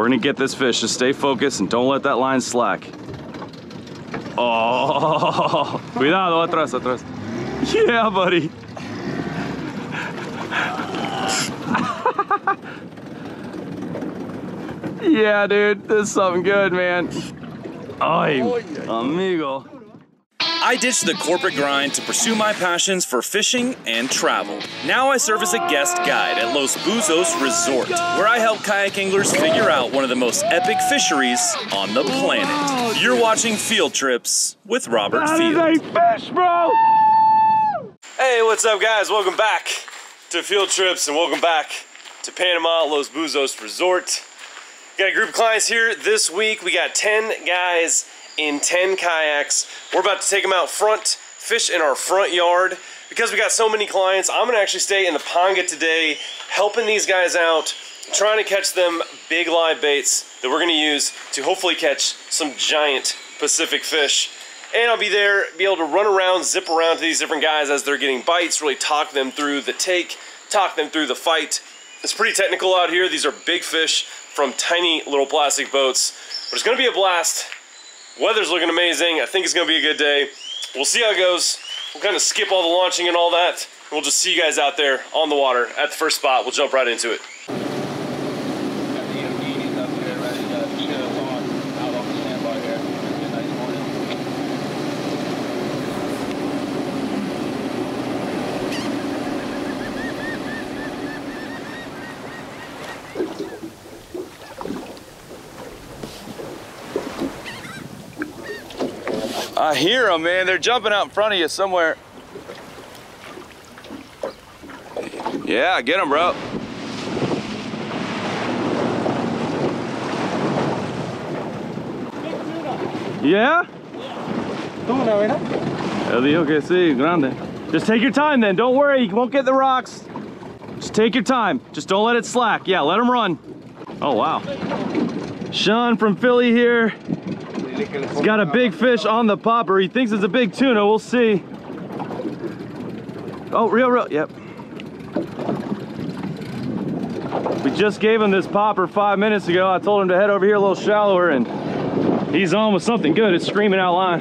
We're gonna get this fish. Just stay focused and don't let that line slack. Oh, cuidado, atrás, atrás. Yeah, buddy. Yeah, dude, this is something good, man. Ay, amigo. I ditched the corporate grind to pursue my passions for fishing and travel. Now I serve as a guest guide at Los Buzos Resort, where I help kayak anglers figure out one of the most epic fisheries on the planet. You're watching Field Trips with Robert Field. That is a fish, bro! Hey, what's up, guys? Welcome back to Field Trips, and welcome back to Panama, Los Buzos Resort. Got a group of clients here this week. We got 10 guys in 10 kayaks. We're about to take them out front, fish in our front yard. Because we got so many clients, I'm gonna actually stay in the panga today, helping these guys out, trying to catch them big live baits that we're gonna use to hopefully catch some giant Pacific fish. And I'll be there, be able to run around, zip around to these different guys as they're getting bites, really talk them through the take, talk them through the fight. It's pretty technical out here. These are big fish from tiny little plastic boats, but it's gonna be a blast. Weather's looking amazing. I think it's gonna be a good day. We'll see how it goes. We'll kind of skip all the launching and all that, and we'll just see you guys out there on the water at the first spot. We'll jump right into it. I hear them, man. They're jumping out in front of you somewhere. Yeah, get them, bro. Yeah? El dijo que sí, grande. Just take your time then. Don't worry. You won't get the rocks. Just take your time. Just don't let it slack. Yeah, let them run. Oh, wow. Sean from Philly here. He's got a big fish on the popper. He thinks it's a big tuna. We'll see. Oh, real. Yep. We just gave him this popper 5 minutes ago. I told him to head over here a little shallower, and he's on with something good. It's screaming out line.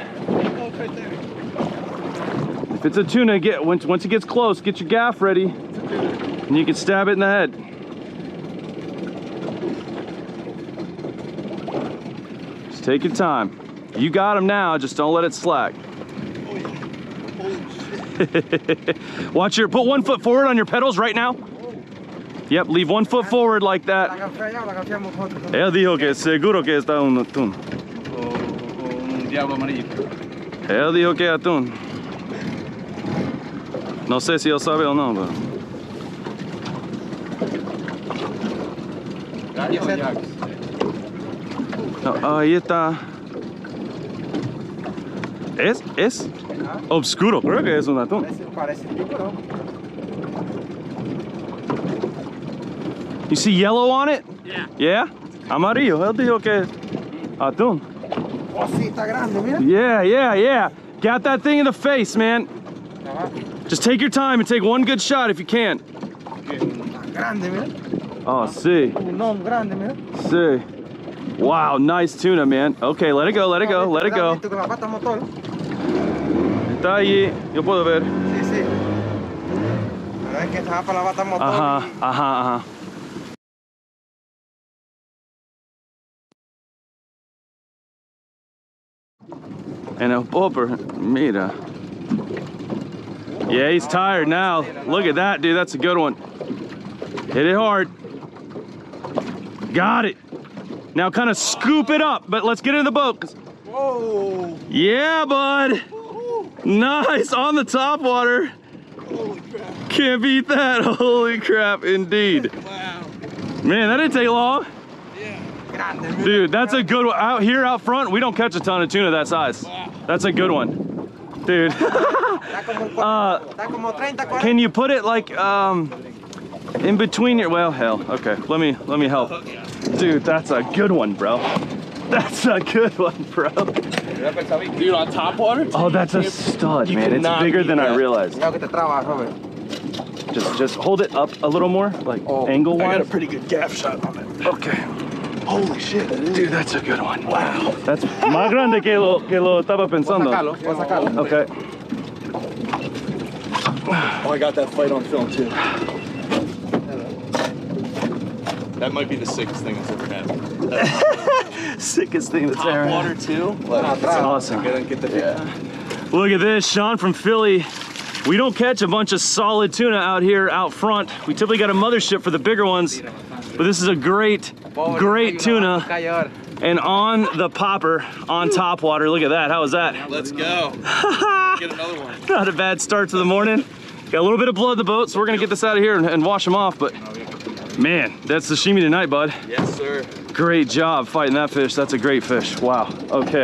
If it's a tuna, once it gets close, get your gaff ready, and you can stab it in the head. Take your time. You got him now, just don't let it slack. Oh, yeah. Oh, watch your, put 1 foot forward on your pedals right now. Yep, leave 1 foot forward like that. Él dijo que seguro que está un atún. Un diablo amarillo. Él dijo que atún. No sé si él sabe o no, pero. Ahí está. Es obscuro. Creo que es un atún. You see yellow on it? Yeah. Yeah? Amarillo. Él dijo que atún. Oh, sí, está grande, mira. Yeah. Got that thing in the face, man. Just take your time and take one good shot if you can. Oh, sí. Sí. Wow, nice tuna, man. Okay, let it go, let it go, let it go. Está allí, yo puedo ver. Uh-huh. And a popper, mira. Yeah, he's tired now. Look at that, dude, that's a good one. Hit it hard. Got it. Now kind of scoop it up, but let's get in the boat. Whoa. Yeah, bud. Woo-hoo. Nice, on the top water. Holy crap. Can't beat that, holy crap, indeed. Wow. Man, that didn't take long. Yeah. Dude, that's a good one. Out here, out front, we don't catch a ton of tuna that size. Wow. That's a good one. Dude. Can you put it like in between your, well, hell, okay. Let me help. Dude, that's a good one, bro. That's a good one, bro. Dude, on top water? Oh, that's a stud, man. It's bigger than I realized. Just hold it up a little more, like angle-wise. I got a pretty good gaff shot on it. Okay. Holy shit, that is. Dude, that's a good one. Wow. That's más grande que lo estaba pensando. Okay. Oh, I got that fight on film too. That might be the sickest thing that's ever happened. Sickest thing that's ever happened. Water too. That's awesome. Get the Look at this, Sean from Philly. We don't catch a bunch of solid tuna out here out front. We typically got a mothership for the bigger ones, but this is a great, great tuna. And on the popper, on top water. Look at that. How was that? Let's go. Get another one. Not a bad start to the morning. Got a little bit of blood in the boat, so we're gonna get this out of here and wash them off. But man, that's sashimi tonight, bud. Yes, sir. Great job fighting that fish. That's a great fish. Wow. Okay.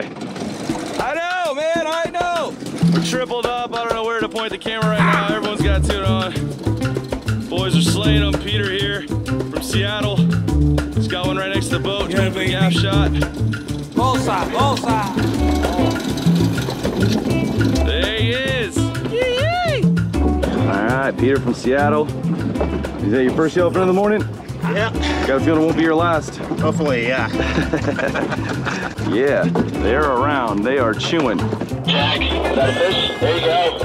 I know, man. I know. We're tripled up. I don't know where to point the camera right now. Everyone's got tuna on. Boys are slaying them. Peter here from Seattle. He's got one right next to the boat. Trying to gap shot. Bullseye, bullseye. There he is. All right, Peter from Seattle. Is that your first yellowfin of the morning? Yeah. Got a feeling it won't be your last. Hopefully, yeah. Yeah, they're around. They are chewing. Jack, that fish, there you go.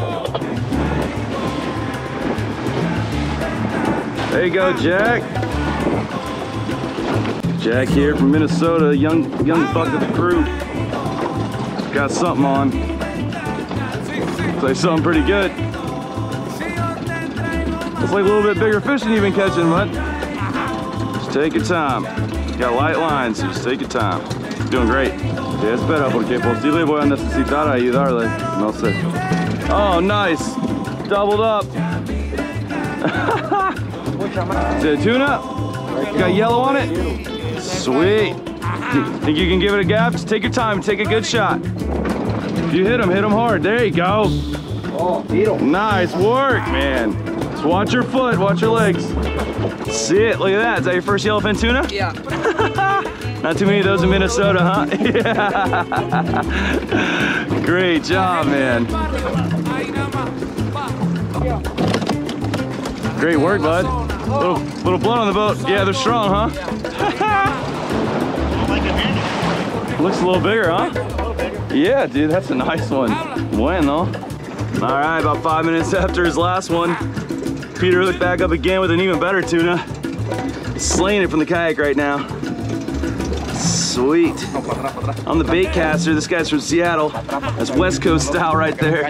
There you go, Jack. Jack here from Minnesota, young buck of the crew. Got something on. Say something pretty good. It's like a little bit bigger fish than you've been catching, bud. Just take your time. Got light lines, so just take your time. Doing great. Yeah, espera, porque posible voy a necesitar ayudarle. No sé. Oh, nice. Doubled up. Is it a tuna? Got yellow on it? Sweet. Think you can give it a gap? Just take your time. Take a good shot. If you hit him hard. There you go. Nice work, man. Watch your foot, watch your legs. See it, look at that. Is that your first yellowfin tuna? Yeah. Not too many of those in Minnesota, huh? Yeah. Great job, man. Great work, bud. Little blood on the boat. Yeah, they're strong, huh? Looks a little bigger, huh? Yeah, dude, that's a nice one. Bueno. All right, about 5 minutes after his last one, Peter hooked back up again with an even better tuna. Slaying it from the kayak right now. Sweet. I'm the bait caster. This guy's from Seattle. That's West Coast style right there.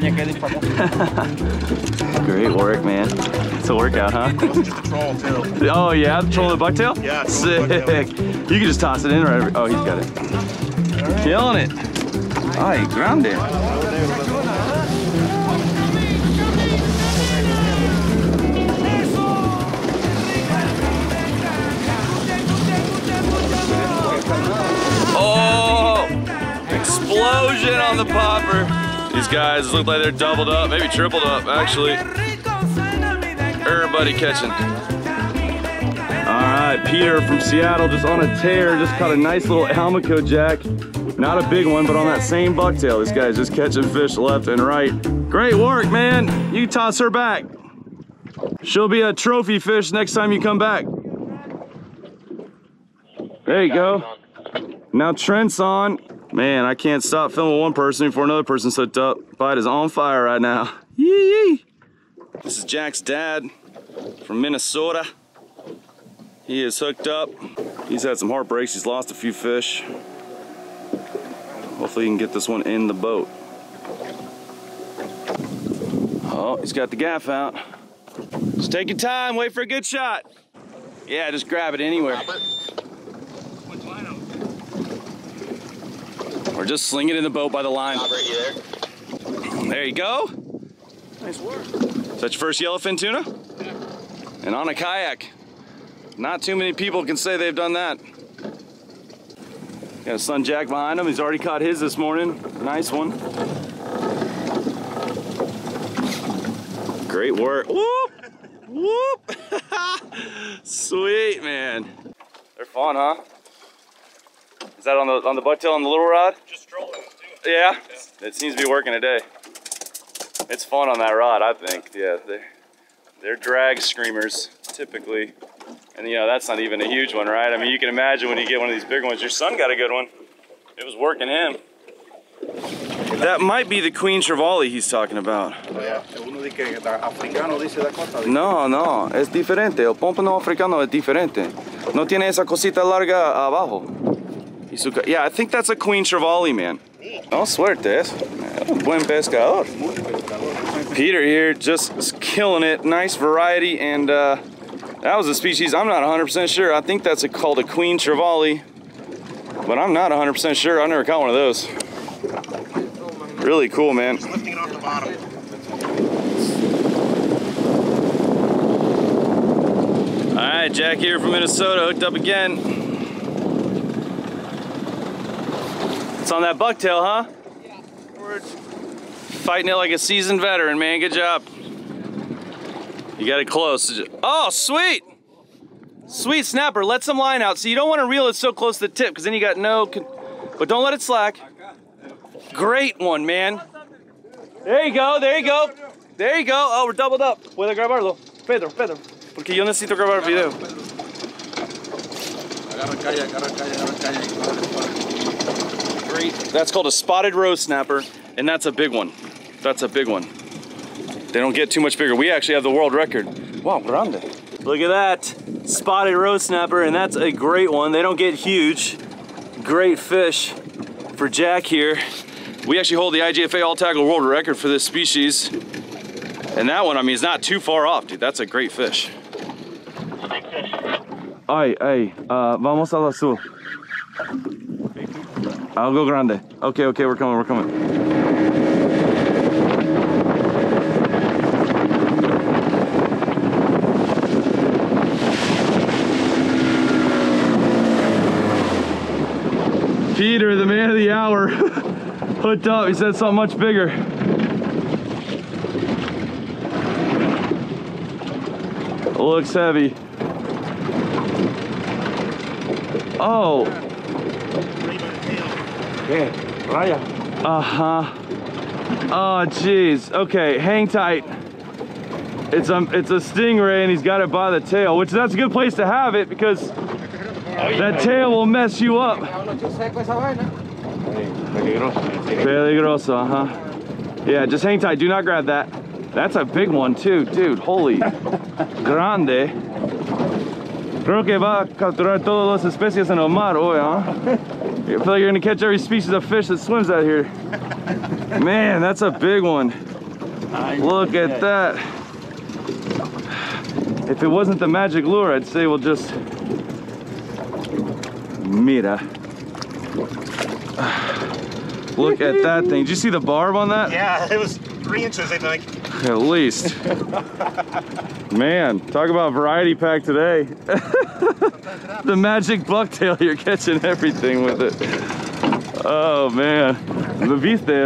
Great work, man. It's a workout, huh? Oh yeah, trolling the bucktail? Yeah. Sick. You can just toss it in right. Oh, he's got it. Killing it. Oh, he grounded it. Oh! Explosion on the popper. These guys look like they're doubled up, maybe tripled up, actually. Everybody catching. Alright, Peter from Seattle just on a tear, just caught a nice little Almaco jack. Not a big one, but on that same bucktail. This guy's just catching fish left and right. Great work, man. You toss her back. She'll be a trophy fish next time you come back. There you go. Now Trent's on. Man, I can't stop filming one person before another person's hooked up. Bite is on fire right now. Yee! This is Jack's dad from Minnesota. He is hooked up. He's had some heartbreaks. He's lost a few fish. Hopefully he can get this one in the boat. Oh, he's got the gaff out. Just take your time. Wait for a good shot. Yeah, just grab it anywhere. Or just sling it in the boat by the line. There you go. Nice work. Is that your first yellowfin tuna? Yeah. And on a kayak. Not too many people can say they've done that. Got a son Jack behind him. He's already caught his this morning. Nice one. Great work. Whoop! Whoop! Sweet, man. They're fun, huh? Is that on the bucktail on the little rod? Just trolling it too. Yeah? It seems to be working today. It's fun on that rod, I think. Yeah, they're drag screamers, typically. And you know, that's not even a huge one, right? I mean, you can imagine when you get one of these big ones. Your son got a good one. It was working him. That might be the Queen Trevally he's talking about. No, no, es diferente. El pompano africano es diferente. No tiene esa cosita larga abajo. Yeah, I think that's a Queen Trevally, man. No suertes. Buen pescador. Peter here just killing it. Nice variety, and that was a species I'm not 100% sure. I think that's called a Queen Trevally, but I'm not 100% sure. I never caught one of those. Really cool, man. Just lifting it off the bottom. All right, Jack here from Minnesota, hooked up again. It's on that bucktail, huh? Yeah. We're fighting it like a seasoned veteran, man. Good job. You got it close. Oh, sweet! Sweet snapper. Let some line out. So you don't want to reel it so close to the tip, because then you got no... But don't let it slack. Great one, man. There you go, there you go. There you go. Oh, we're doubled up. Puedo grabarlo. Pedro, Pedro. Porque yo necesito grabar el video. Great. That's called a spotted roe snapper, and that's a big one. That's a big one. They don't get too much bigger. We actually have the world record. Wow, grande. Look at that. Spotted roe snapper, and that's a great one. They don't get huge. Great fish for Jack here. We actually hold the IGFA all tackle world record for this species. And that one, I mean, it's not too far off, dude. That's a great fish. It's a big fish. Ay, ay, vamos al azul. Algo grande. Okay, okay, we're coming, we're coming. Peter, the man of the hour. Hooked up, he said something much bigger. Looks heavy. Oh. Uh-huh. Oh, jeez. Okay, hang tight. It's a stingray and he's got it by the tail, which that's a good place to have it because that tail will mess you up. Peligroso, uh-huh. Yeah, just hang tight. Do not grab that. That's a big one, too. Dude, holy. Grande. Creo que va a capturar todas las especies en el mar hoy, huh? I feel like you're going to catch every species of fish that swims out here. Man, that's a big one. Look at that. If it wasn't the magic lure, I'd say we'll just... Mira. Look at that thing. Did you see the barb on that? Yeah, it was 3 inches, I think. At least. Man, talk about variety pack today. The magic bucktail, you're catching everything with it. Oh, man. ¿Lo viste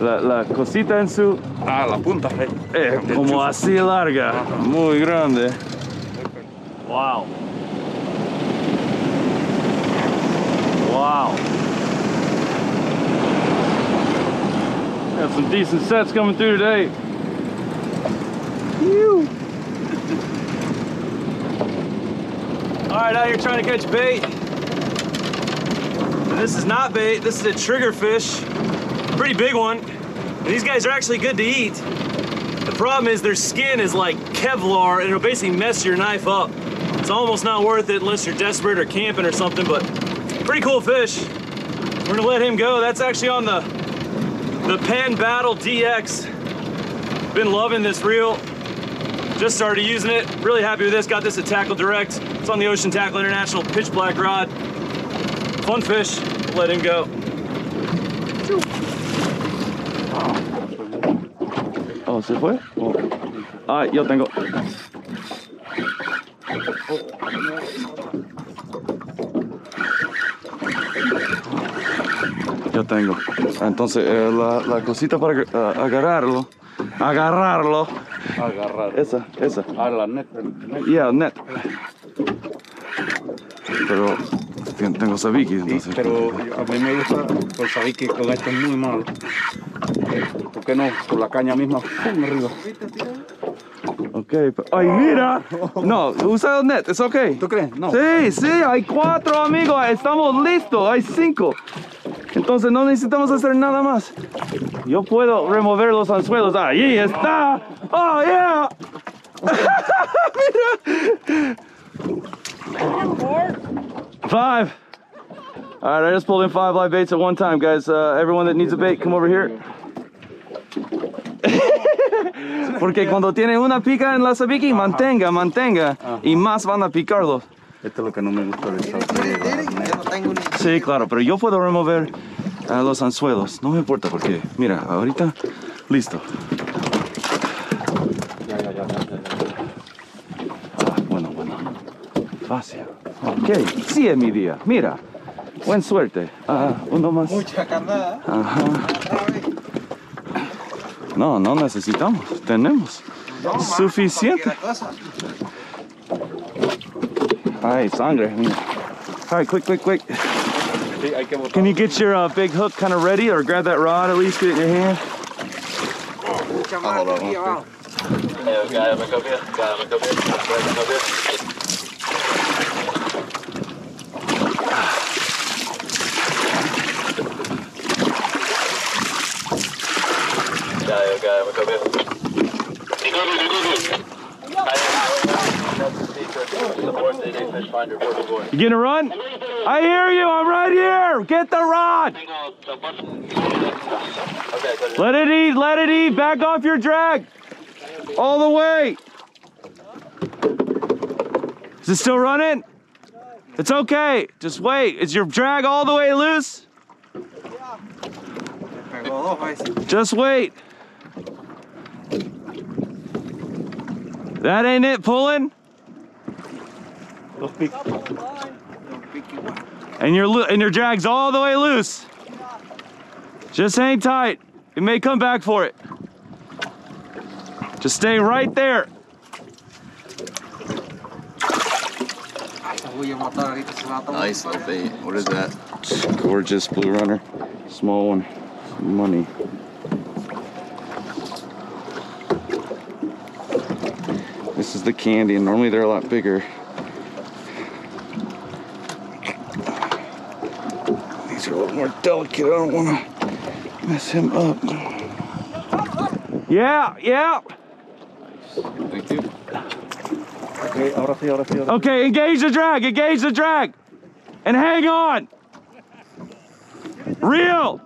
la cosita en su? Ah, la punta. Como así larga. Muy grande. Wow. Wow. Got some decent sets coming through today. All right, out here trying to catch bait. And this is not bait, this is a triggerfish. Pretty big one. And these guys are actually good to eat. The problem is their skin is like Kevlar and it'll basically mess your knife up. It's almost not worth it unless you're desperate or camping or something, but pretty cool fish. We're gonna let him go. That's actually on the Penn Battle DX. Been loving this reel. Just started using it. Really happy with this. Got this at Tackle Direct. It's on the Ocean Tackle International pitch black rod. Fun fish. Let him go. Oh, se fue? Ay, yo tengo. Yo tengo. Entonces, la cosita para agarrarlo. Agarrarlo. Agarrar. Esa, esa. Ah, la net. Yeah, net. Pero tengo sabiki, entonces. Pero a mí me gusta el sabiki, con esto es muy malo. ¿Por qué no? Con la caña misma. Arriba. Ok, Okay, ay, mira. No, usa el net, es okay. ¿Tú crees? No. Sí, sí, hay 4 amigos, estamos listos, hay 5. Entonces no necesitamos hacer nada más. Yo puedo remover los anzuelos, ahí está. Oh, yeah. Mira. 5. All right, I just pulled in 5 live baits at one time, guys. Everyone that needs a bait, come over here. Porque cuando tiene una pica en la sabiki, mantenga. Y más van a picarlos. Esto es lo que no me gusta de esta prueba. Sí, claro, pero yo puedo remover los anzuelos. No me importa porque, mira, ahorita, listo. Ah, bueno. Fácil. Ok, sí es mi día. Mira, buen suerte. Uno más. Mucha carnada. Ajá. No, no necesitamos. Tenemos suficiente. Ay, sangre. All right, quick. Can you get your big hook kind of ready, or grab that rod at least, get it in your hand? Hold on. You gonna run? I hear you, I'm right here! Get the rod! Let it eat, back off your drag! All the way! Is it still running? It's okay, just wait. Is your drag all the way loose? Just wait. That ain't it pulling? And your drag's all the way loose. Just hang tight. It may come back for it. Just stay right there. Nice little bait. What is that? Gorgeous blue runner. Small one. Money. This is the candy, and normally they're a lot bigger. These are a little more delicate. I don't want to mess him up. Yeah. Thank you. Okay, engage the drag, and hang on. Reel.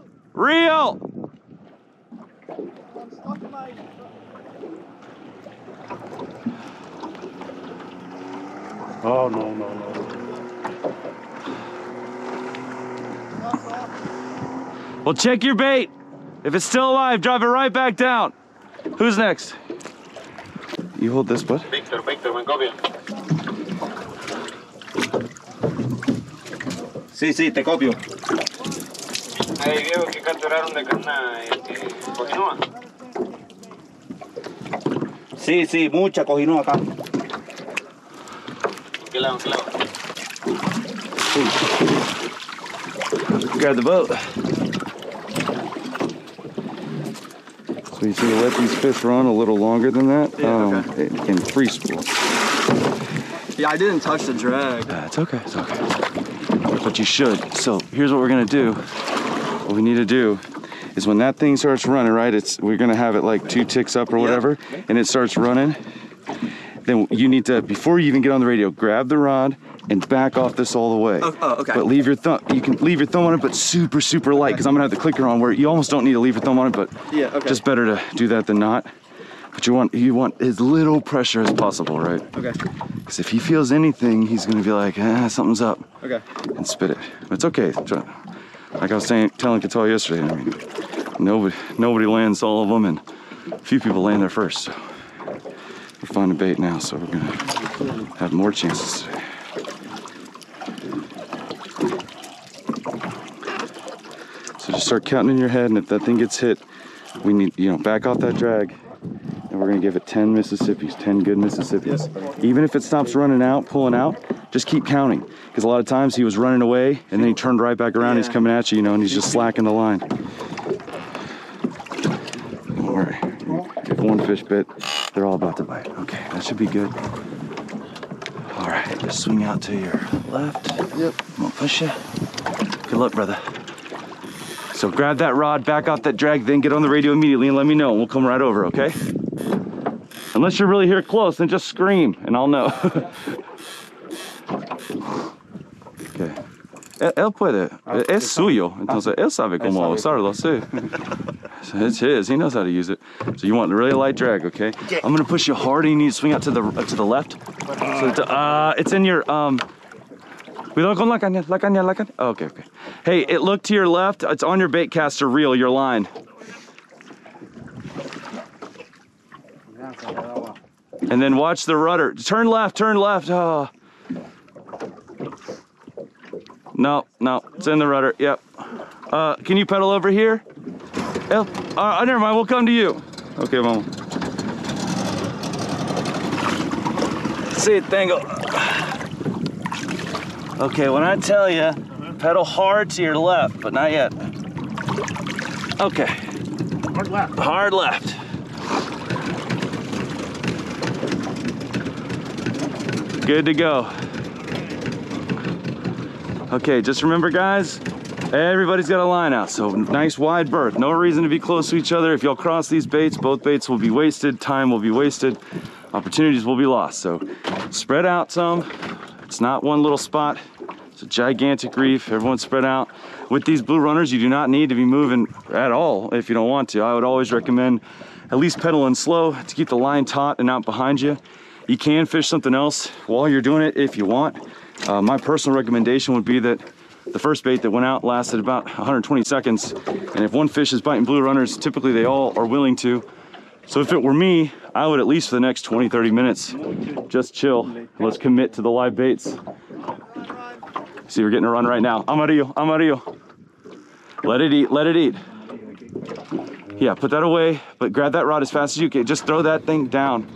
Oh, no. Well, check your bait. If it's still alive, drive it right back down. Who's next? You hold this, bud. Victor, Mencopia. Sí, te copio. Ahí veo que capturaron de carna cojinúa. Sí, mucha cojinúa acá. Claro. Grab the boat. So you see, let these fish run a little longer than that. Yeah, okay. In free spool. Yeah, I didn't touch the drag. It's okay. But you should. So here's what we're gonna do. What we need to do is when that thing starts running, right? We're gonna have it like 2 ticks up or whatever, and it starts running. Then you need to, before you even get on the radio, grab the rod and back off this all the way. Oh, okay. But leave your thumb, you can leave your thumb on it, but super light, because I'm gonna have the clicker on where you almost don't need to leave your thumb on it, but yeah, okay. Just better to do that than not. But you want as little pressure as possible, right? Okay. Because if he feels anything, he's gonna be like, something's up. Okay. And spit it. But it's okay. Like I was telling Catal yesterday, I mean, nobody lands all of them, and a few people land there first, so. We find a bait now, so we're gonna have more chances today. So just start counting in your head, and if that thing gets hit, we need, back off that drag, and we're gonna give it 10 Mississippis, 10 good Mississippis. Even if it stops running out, pulling out, just keep counting, because a lot of times he was running away, and then he turned right back around, he's coming at you, and he's just slacking the line. Don't worry, if one fish bit, They're all about to bite. Okay, that should be good. All right, just swing out to your left. Yep. I'm gonna push you. Good luck, brother. So grab that rod, back out that drag, then get on the radio immediately and let me know. We'll come right over, okay? Unless you're really here close, then just scream and I'll know. Okay. Él puede. Es suyo. Entonces, él sabe cómo usarlo, sí. It's his. He knows how to use it. So you want really light drag, okay? I'm gonna push you hard, and you need to swing out to the left. So it's in your Cuidado con la caña, la caña, la caña. Okay, okay. Hey, it looked to your left. It's on your bait caster reel, your line. And then watch the rudder. Turn left. Turn left. Oh. No, no, it's in the rudder. Yep. Can you pedal over here? Oh, never mind. We'll come to you. Okay, mama. See it, tango. Okay, when I tell you, pedal hard to your left, but not yet. Okay. Hard left. Hard left. Good to go. Okay, just remember guys, everybody's got a line out, so nice wide berth. No reason to be close to each other. If y'all cross these baits, both baits will be wasted, time will be wasted, opportunities will be lost. So spread out some. It's not one little spot. It's a gigantic reef. Everyone's spread out. With these blue runners, you do not need to be moving at all if you don't want to. I would always recommend at least pedaling slow to keep the line taut and not behind you. You can fish something else while you're doing it if you want. My personal recommendation would be that the first bait that went out lasted about 120 seconds. And if one fish is biting blue runners, typically they all are willing to. So if it were me, I would at least for the next 20, 30 minutes, just chill. Let's commit to the live baits. See, we're getting a run right now. Amarillo, amarillo. Let it eat, let it eat. Yeah, put that away, but grab that rod as fast as you can. Just throw that thing down.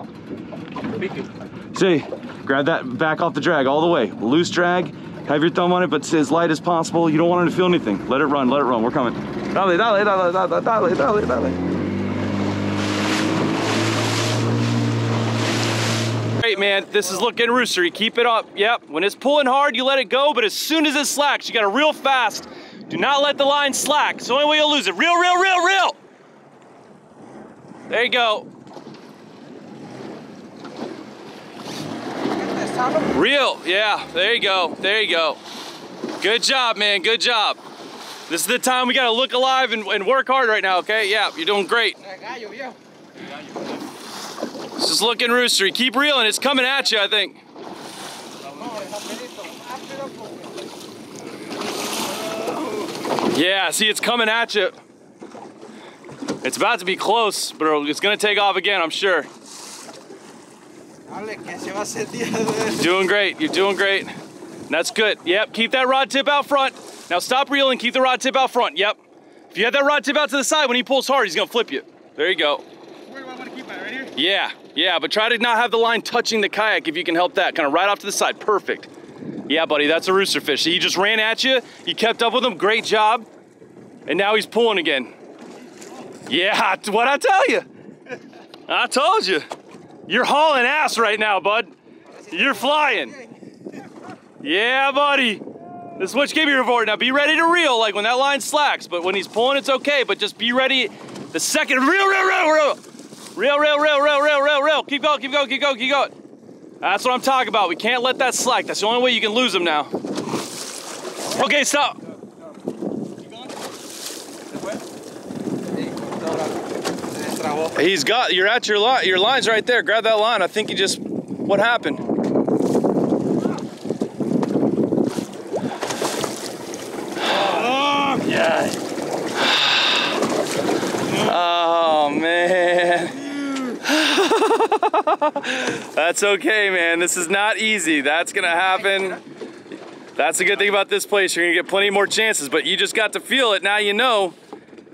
See? Grab that back off the drag all the way. Loose drag, have your thumb on it, but as light as possible. You don't want it to feel anything. Let it run, let it run. We're coming. Dale, dale, dale, dale, dale, dale, dale. Great, man. This is looking roostery. Keep it up. Yep. When it's pulling hard, you let it go, but as soon as it slacks, you got to reel fast. Do not let the line slack. It's the only way you'll lose it. Reel, reel, reel, reel. There you go. Reel, yeah, there you go, there you go. Good job, man, good job. This is the time we gotta look alive and work hard right now, okay? Yeah, you're doing great. This is looking roostery. Keep reeling, it's coming at you, I think. Yeah, see, it's coming at you. It's about to be close, but it's gonna take off again, I'm sure. Doing great, you're doing great. That's good, yep, keep that rod tip out front. Now stop reeling, keep the rod tip out front, yep. If you have that rod tip out to the side, when he pulls hard, he's gonna flip you. There you go. Where do I wanna keep that, right here? Yeah, yeah, but try to not have the line touching the kayak if you can help that, kind of right off to the side, perfect. Yeah, buddy, that's a roosterfish. So he just ran at you, you kept up with him, great job. And now he's pulling again. Yeah, what'd I tell you? I told you. You're hauling ass right now, bud. You're flying. Yeah, buddy. This is what you gave me your reward. Now be ready to reel, like when that line slacks, but when he's pulling, it's okay, but just be ready. The second, reel, reel, reel, reel. Reel, reel, reel, reel, reel, reel, reel. Keep going, keep going, keep going, keep going. That's what I'm talking about. We can't let that slack. That's the only way you can lose him now. Okay, stop. He's got, you're at your line, your line's right there. Grab that line. I think you just, what happened? Oh, yeah. Oh, man. That's okay, man. This is not easy. That's going to happen. That's the good thing about this place. You're going to get plenty more chances, but you just got to feel it. Now you know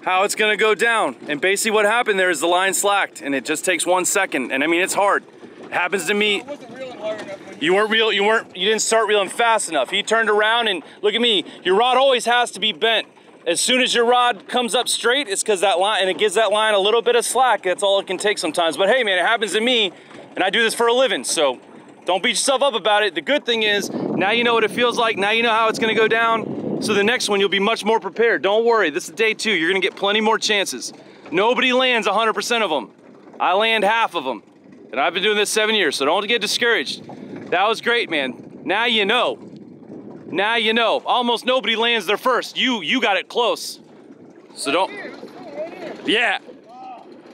how it's gonna go down. And basically what happened there is the line slacked and it just takes 1 second. And I mean, it's hard. It happens to me. You didn't start reeling fast enough. He turned around and look at me, your rod always has to be bent. As soon as your rod comes up straight, it's because that line, and it gives that line a little bit of slack. That's all it can take sometimes. But hey man, it happens to me, and I do this for a living, so don't beat yourself up about it. The good thing is, now you know what it feels like, now you know how it's gonna go down, so the next one you'll be much more prepared. Don't worry, this is day 2, you're gonna get plenty more chances. Nobody lands 100% of them. I land half of them, and I've been doing this 7 years, so don't get discouraged. That was great, man. Now you know. Now you know. Almost nobody lands their first. You got it close. So don't. Yeah.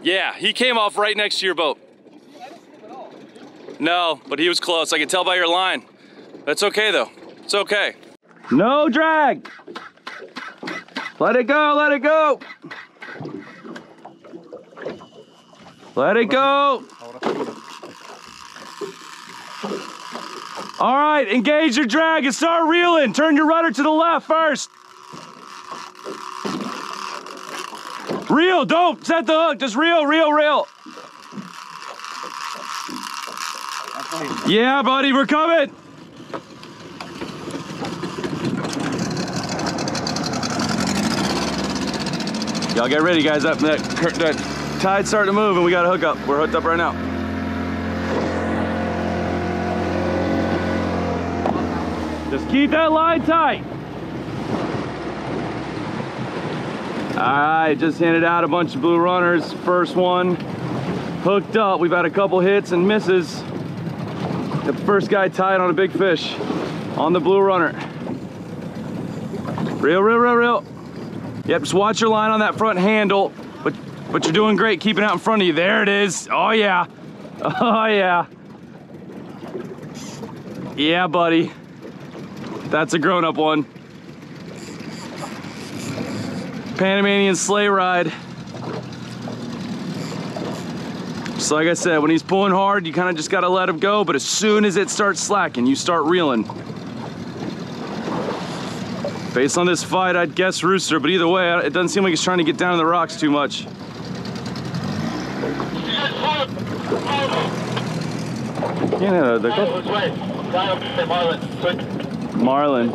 Yeah, he came off right next to your boat. No, but he was close. I could tell by your line. That's okay though. It's okay. No drag. Let it go, let it go. Let it go. All right, engage your drag and start reeling. Turn your rudder to the left first. Reel, don't set the hook, just reel, reel, reel. Yeah, buddy, we're coming. Y'all get ready, guys. That tide's starting to move and we got a hook up. We're hooked up right now. Just keep that line tight. All right, just handed out a bunch of blue runners. First one hooked up. We've had a couple hits and misses. The first guy tied on a big fish on the blue runner. Reel, reel, reel, reel. Yep, just watch your line on that front handle, but you're doing great keeping it out in front of you. There it is. Oh yeah. Oh yeah. Yeah, buddy. That's a grown-up one. Panamanian sleigh ride. So like I said, when he's pulling hard, you kind of just gotta let him go, but as soon as it starts slacking, you start reeling. Based on this fight, I'd guess rooster, but either way, it doesn't seem like he's trying to get down to the rocks too much. Yeah, Dakota. Marlin.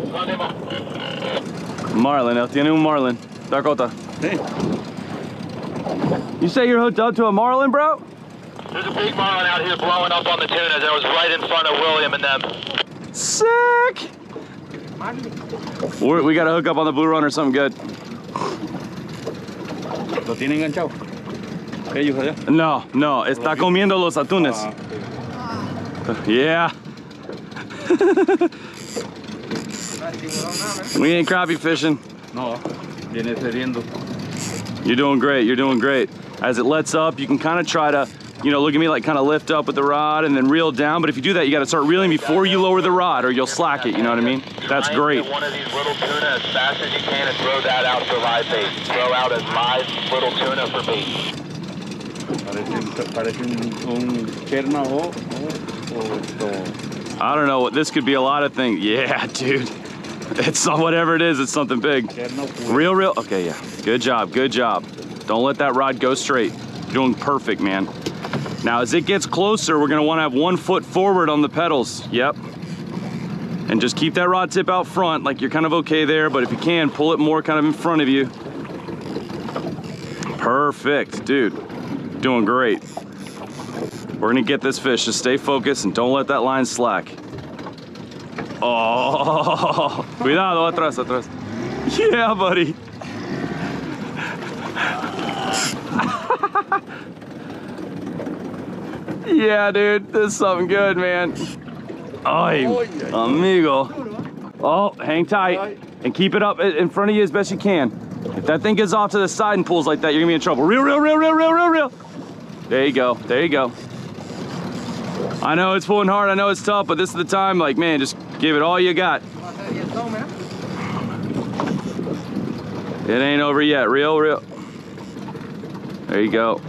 Marlin, el tiene un marlin. Dakota. Hey. You say you're hooked up to a marlin, bro? There's a big marlin out here blowing up on the tunas. I was right in front of William and them. Sick! We got to hook up on the blue runner, something good. ¿Lo tiene enganchado? Ellos allá? No, no, está comiendo los atunes. Yeah. We ain't crappie fishing. No. You're doing great, you're doing great. As it lets up, you can kind of try to, you know, look at me like kind of lift up with the rod and then reel down. But if you do that, you got to start reeling before you lower the rod or you'll slack it, you know what I mean? That's great. One of these little tuna as fast as you can and throw that out for live bait. Throw out a live little tuna for bait. I don't know what this could be, a lot of things. Yeah, dude. It's whatever it is, it's something big. Real, real, okay, yeah. Good job, good job. Don't let that rod go straight. You're doing perfect, man. Now, as it gets closer, we're gonna wanna have one foot forward on the pedals, yep. And just keep that rod tip out front, like you're kind of okay there, but if you can, pull it more kind of in front of you. Perfect, dude. Doing great. We're gonna get this fish, just stay focused and don't let that line slack. Oh, cuidado, atrás, atrás. Yeah, buddy. Yeah, dude, this is something good, man. Ay, amigo. Oh, hang tight and keep it up in front of you as best you can. If that thing gets off to the side and pulls like that, you're gonna be in trouble. Reel, reel, reel, reel, reel, reel, reel. There you go, there you go. I know it's pulling hard, I know it's tough, but this is the time, like, man, just give it all you got. It ain't over yet. Real, real. There you go.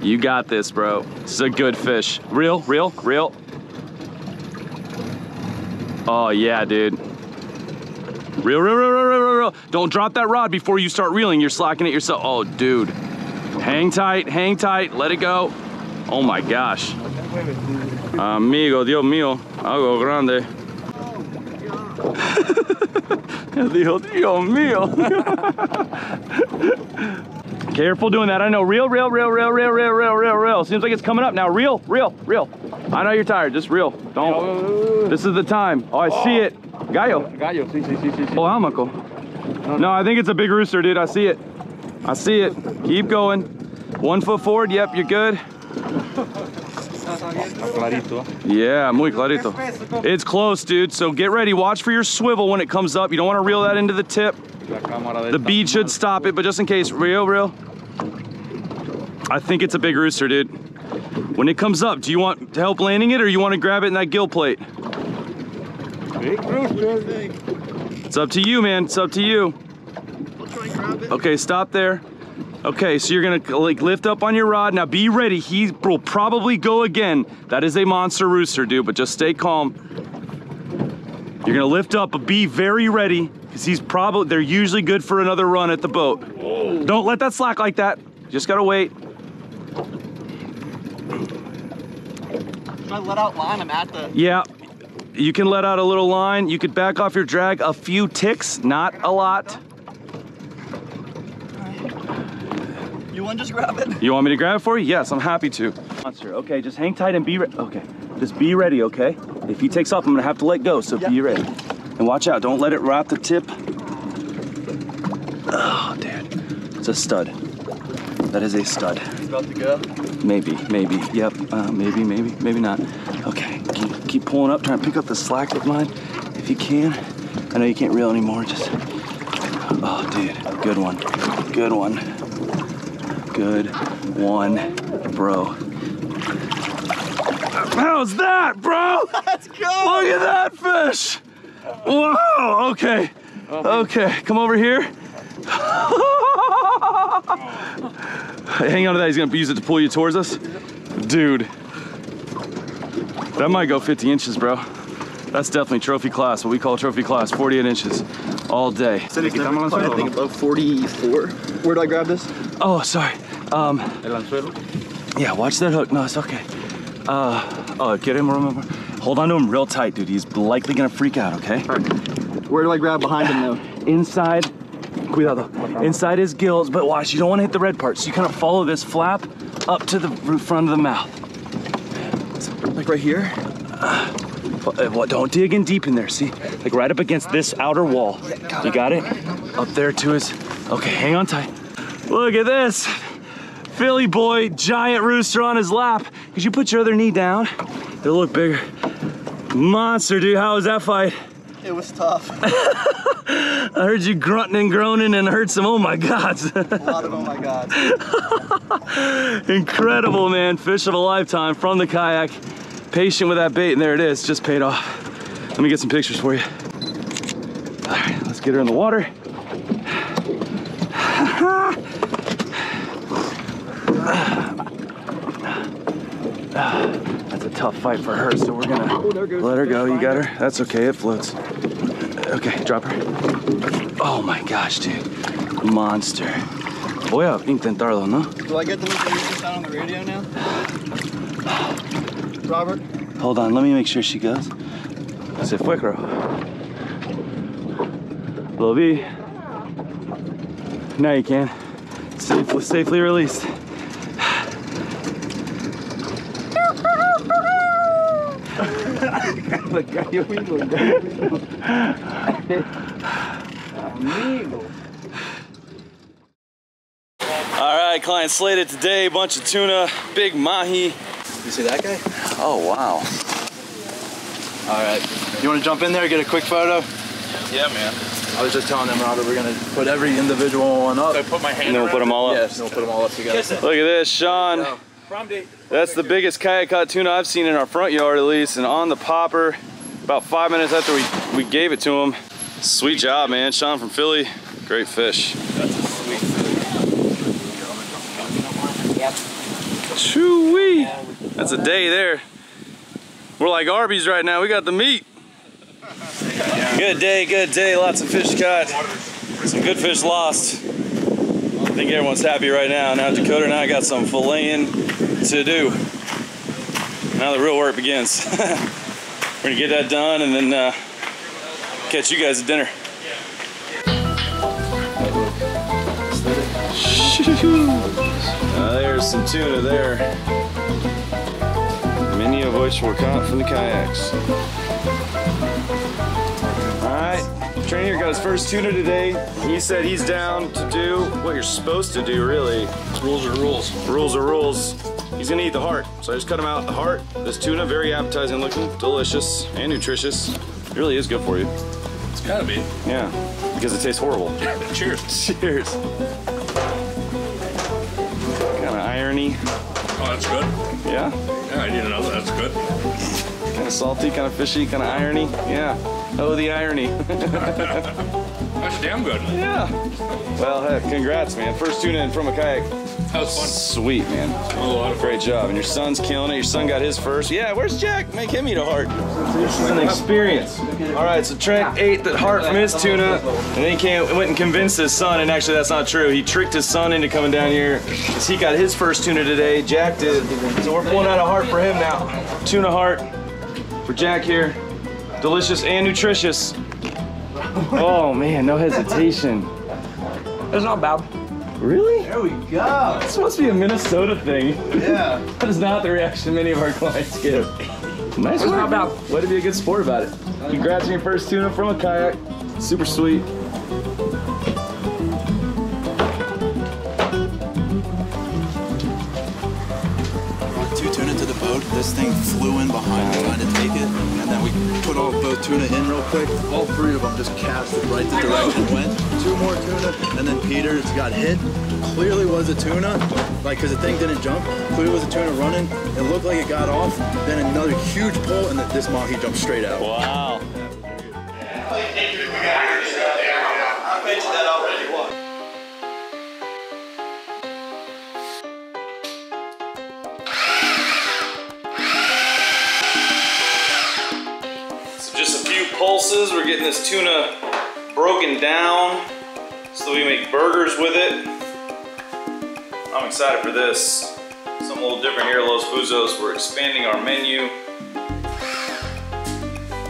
You got this, bro. This is a good fish. Real, real, real. Oh, yeah, dude. Real, real, real, real, real, real. Don't drop that rod before you start reeling. You're slacking it yourself. Oh, dude. Hang tight, hang tight. Let it go. Oh, my gosh. Amigo, Dios mío. Algo grande. Dijo, Dios mío. Careful doing that. I know. Reel, reel, reel, reel, reel, reel, reel, reel, reel. Seems like it's coming up now. Reel, reel, reel. I know you're tired. Just reel. Don't. This is the time. Oh, I see it. Gallo. Gallo. Sí, sí, sí, sí. Oh, almaco. No, I think it's a big rooster, dude. I see it. I see it. Keep going. 1 foot forward. Yep, you're good. Yeah, muy clarito. It's close, dude. So get ready. Watch for your swivel when it comes up. You don't want to reel that into the tip. The bead should stop it, but just in case. Reel, reel. I think it's a big rooster, dude. When it comes up, do you want help landing it or you want to grab it in that gill plate? Big rooster. It's up to you, man. It's up to you. Okay, stop there. Okay, so you're gonna like lift up on your rod. Now be ready, he will probably go again. That is a monster rooster, dude, but just stay calm. You're gonna lift up, but be very ready, because he's probably, they're usually good for another run at the boat. Whoa. Don't let that slack like that. Just gotta wait. Should I let out line? I'm at the... Yeah, you can let out a little line. You could back off your drag a few ticks, not a lot. You want to just grab it? You want me to grab it for you? Yes, I'm happy to. Okay, just hang tight and be ready. Okay, just be ready, okay? If he takes off, I'm gonna have to let go, so yep. Be ready. And watch out, don't let it wrap the tip. Oh, dude, it's a stud. That is a stud. It's about to go? Maybe, maybe, yep, maybe not. Okay, keep pulling up, trying to pick up the slack with mine, if you can. I know you can't reel anymore, just, oh, dude, good one, good one. Good one, bro. How's that, bro? Let's go! Look at that fish! Wow, okay. Okay, come over here. Hang on to that, he's gonna use it to pull you towards us. Dude, that might go 50 inches, bro. That's definitely trophy class, what we call trophy class, 48 inches all day. I think above 44. Where do I grab this? Oh, sorry. Yeah, watch that hook. No, it's okay. Get him, remember. Hold on to him real tight, dude. He's likely gonna freak out, okay? All right. Where do I grab behind him, though? Inside, cuidado. Inside his gills, but watch, you don't wanna hit the red part. So you kind of follow this flap up to the front of the mouth. Like right here? Don't dig in deep in there, see? Like right up against this outer wall. You got it? Up there to his, okay, hang on tight. Look at this, Philly boy, giant rooster on his lap. Could you put your other knee down? They'll look bigger. Monster, dude, how was that fight? It was tough. I heard you grunting and groaning and heard some oh my gods. A lot of oh my gods. Incredible, man, fish of a lifetime from the kayak. Patient with that bait, and there it is, just paid off. Let me get some pictures for you. All right, let's get her in the water. That's a tough fight for her, so we're gonna let her go. You got her? That's okay, it floats. Okay, drop her. Oh my gosh, dude. Monster. Voy a intentarlo, no? Do I get the information out on the radio now? Robert? Hold on, let me make sure she goes. Se fue, creo. Lo vi. Now you can. Safely released. All right, client slated today, bunch of tuna, big mahi. You see that guy? Oh, wow. All right, you want to jump in there, get a quick photo? Yeah, man. I was just telling them, Robert, we're gonna put every individual one up. So I put my hand and then we'll put them all up? Yes, we'll put them all up together. Look at this, Sean. That's the biggest kayak caught tuna I've seen in our front yard, at least, and on the popper, about 5 minutes after we gave it to him. Sweet job, man. Sean from Philly, great fish. That's a sweet fish. Chewy. That's a day there. We're like Arby's right now, we got the meat. Good day, lots of fish caught. Some good fish lost. I think everyone's happy right now. Now Dakota and I got some filleting to do. Now the real work begins. We're gonna get that done and then catch you guys at dinner. some tuna there, many of which were caught from the kayaks. Alright, trainer got his first tuna today. He said he's down to do what you're supposed to do, really. Rules are rules. Rules are rules. He's gonna eat the heart, so I just cut him out the heart. This tuna, very appetizing looking, delicious and nutritious. It really is good for you. It's gotta be. Yeah, because it tastes horrible. Cheers. Cheers. Kind of irony. Oh, that's good. Yeah? Yeah, I didn't know that. That's good. Kind of salty, kind of fishy, kind of irony. Yeah. Oh, the irony. That's damn good. Yeah. Well, heck, congrats, man. First tuna in from a kayak. That was fun. Sweet, man. A lot of fun. Great job. And your son's killing it. Your son got his first. Yeah, where's Jack? Make him eat a heart. This is an experience. All right, so Trent ate the heart from his tuna, and then he went and convinced his son, and actually that's not true. He tricked his son into coming down here, because he got his first tuna today. Jack did. So we're pulling out a heart for him now. Tuna heart for Jack here. Delicious and nutritious. Oh, man, no hesitation. It's not bad. Really? There we go. This must be a Minnesota thing. Yeah. That is not the reaction many of our clients give. Nice work. Way to be a good sport about it. Congrats on your first tuna from a kayak. Super sweet. Brought two tuna to the boat. This thing flew in behind trying to take it, and then we put all both tuna in real quick. All three of them just casted right the direction it went. Two more tuna, and then Peter's got hit. Clearly was a tuna, like, because the thing didn't jump. Clearly was a tuna running. It looked like it got off. Then another huge pull, and this mahi jumped straight out. Wow. I mentioned that already. What? Pulses. We're getting this tuna broken down so that we make burgers with it. I'm excited for this. Something a little different here at Los Buzos. We're expanding our menu. We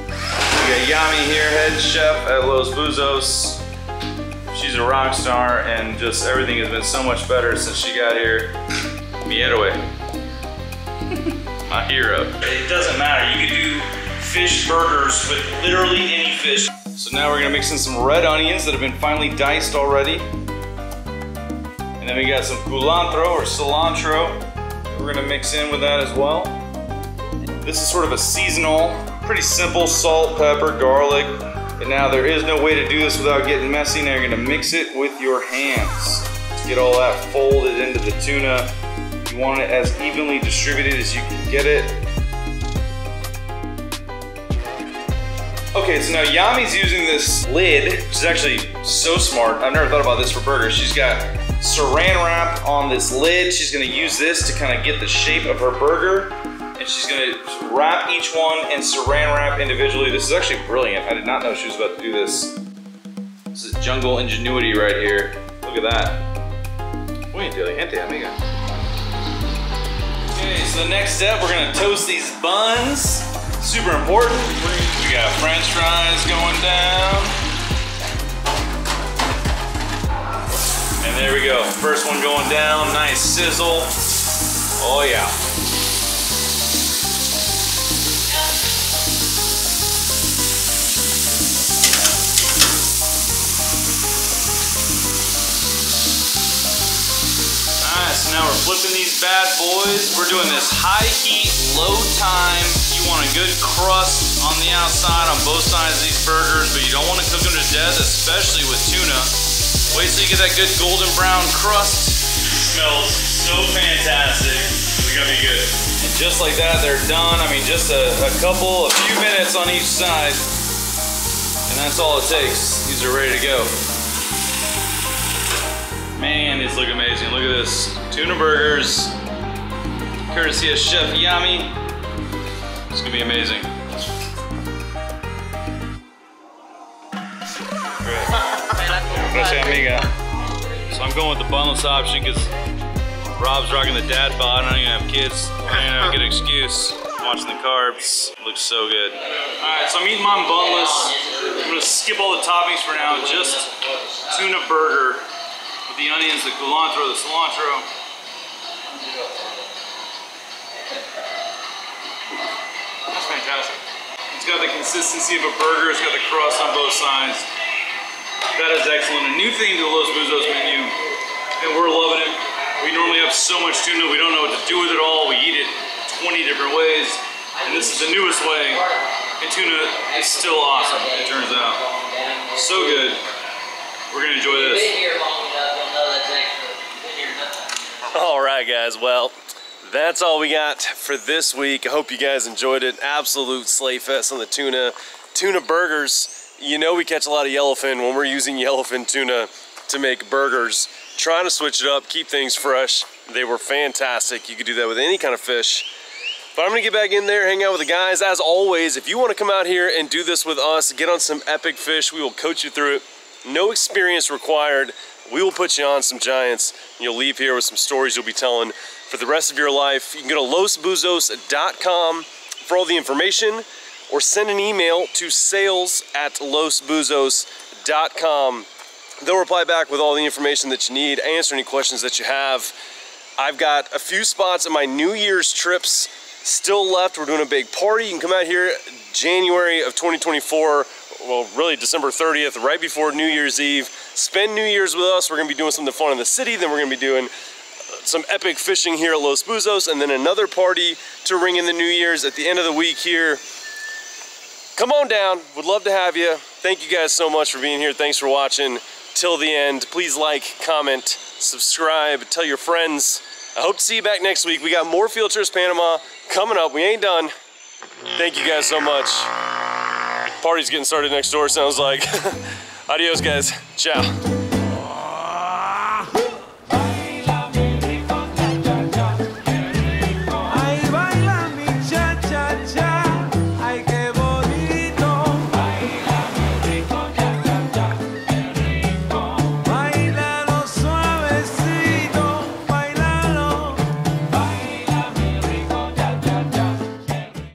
got Yami here, head chef at Los Buzos. She's a rock star, and just everything has been so much better since she got here. Mi héroe. My hero. It doesn't matter. You can do fish burgers with literally any fish. So now we're gonna mix in some red onions that have been finely diced already. And then we got some culantro or cilantro that we're gonna mix in with that as well. This is sort of a seasonal, pretty simple, salt, pepper, garlic. But now there is no way to do this without getting messy. Now you're gonna mix it with your hands. Let's get all that folded into the tuna. You want it as evenly distributed as you can get it. Okay, so now Yami's using this lid, which is actually so smart. I've never thought about this for burgers. She's got saran wrap on this lid. She's gonna use this to kind of get the shape of her burger. And she's gonna wrap each one and saran wrap individually. This is actually brilliant. I did not know she was about to do this. This is jungle ingenuity right here. Look at that. Muy inteligente, amiga. Okay, so the next step, we're gonna toast these buns. Super important. We got French fries going down. And there we go. First one going down. Nice sizzle. Oh, yeah. Alright, so now we're flipping these bad boys. We're doing this high heat, low time. You want a good crust on the outside on both sides of these burgers, but you don't want to cook them to death, especially with tuna. Wait till you get that good golden brown crust. It smells so fantastic. It's gonna be good. And just like that, they're done. I mean, just a few minutes on each side, and that's all it takes. These are ready to go. Man, these look amazing. Look at this. Tuna burgers, courtesy of Chef Yami. It's gonna be amazing. Gracias, amiga. So I'm going with the bunless option because Rob's rocking the dad bod. I don't even have kids. I don't have a good excuse. I'm watching the carbs. It looks so good. Alright, so I'm eating mine bunless. I'm gonna skip all the toppings for now. Just tuna burger with the onions, the culantro, the cilantro. That's fantastic. It's got the consistency of a burger. It's got the crust on both sides. That is excellent. A new thing to the Los Buzos menu, and we're loving it. We normally have so much tuna, we don't know what to do with it all. We eat it 20 different ways, and this is the newest way. And tuna is still awesome, it turns out. So good. We're going to enjoy this. Alright guys, well, that's all we got for this week. I hope you guys enjoyed it. Absolute sleigh fest on the tuna. Tuna burgers. You know we catch a lot of yellowfin when we're using yellowfin tuna to make burgers. Trying to switch it up, keep things fresh. They were fantastic. You could do that with any kind of fish. But I'm gonna get back in there, hang out with the guys. As always, if you wanna come out here and do this with us, get on some epic fish, we will coach you through it. No experience required. We will put you on some giants, and you'll leave here with some stories you'll be telling for the rest of your life. You can go to losbuzos.com for all the information, or send an email to sales@losbuzos.com. They'll reply back with all the information that you need, answer any questions that you have. I've got a few spots in my New Year's trips still left. We're doing a big party. You can come out here January of 2024, well, really December 30th, right before New Year's Eve. Spend New Year's with us. We're gonna be doing something fun in the city, then we're gonna be doing some epic fishing here at Los Buzos, and then another party to ring in the New Year's at the end of the week here. Come on down, would love to have you. Thank you guys so much for being here. Thanks for watching till the end. Please like, comment, subscribe, tell your friends. I hope to see you back next week. We got more Field Trips Panama coming up. We ain't done. Thank you guys so much. Party's getting started next door, sounds like. Adios, guys. Ciao.